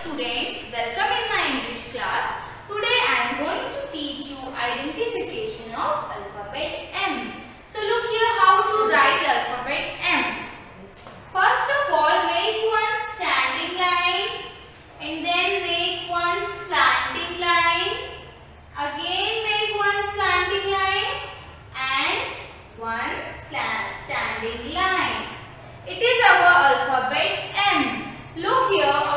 Students, welcome in my English class. Today I am going to teach you identification of alphabet M. So look here how to write alphabet M. First of all, make one standing line and then make one slanting line. Again make one slanting line and one standing line. It is our alphabet M. Look here.